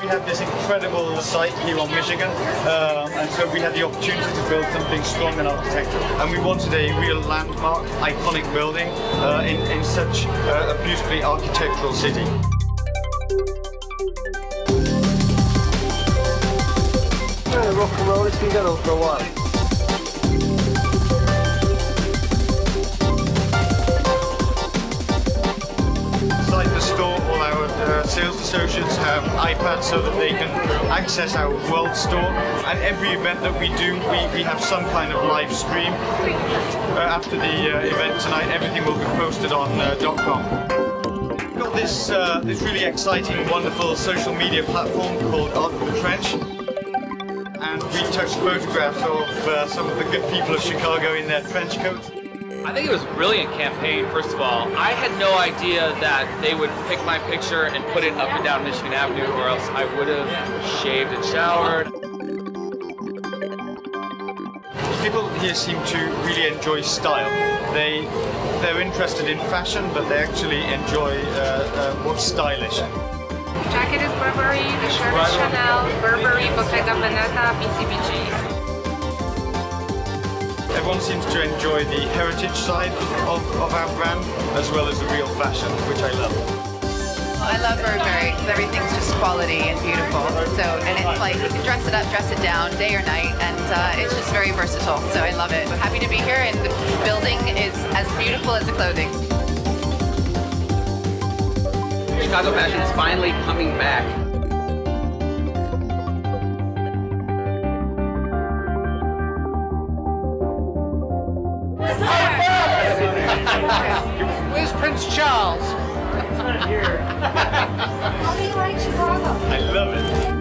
We have this incredible site here on Michigan, and so we had the opportunity to build something strong and architectural. And we wanted a real landmark, iconic building in such a beautifully architectural city. Rock and roll, it's been going on for a while. Sales associates have iPads so that they can access our world store, and every event that we do we have some kind of live stream. After the event tonight, everything will be posted on .com. We've got this really exciting, wonderful social media platform called Art of the Trench, and we touched photographs of some of the good people of Chicago in their trench coats. I think it was a brilliant campaign, first of all. I had no idea that they would pick my picture and put it up and down Michigan Avenue, or else I would have shaved and showered. People here seem to really enjoy style. They're interested in fashion, but they actually enjoy what's stylish. The jacket is Burberry, the shirt is Chanel, Burberry, Bottega Veneta, BCBG. Everyone seems to enjoy the heritage side of our brand, as well as the real fashion, which I love. I love Burberry because everything's just quality and beautiful. So, and it's like you can dress it up, dress it down, day or night, and it's just very versatile. So I love it. I'm happy to be here, and the building is as beautiful as the clothing. Chicago fashion is finally coming back. Where's Prince Charles? It's not here. How do you like Chicago? I love it.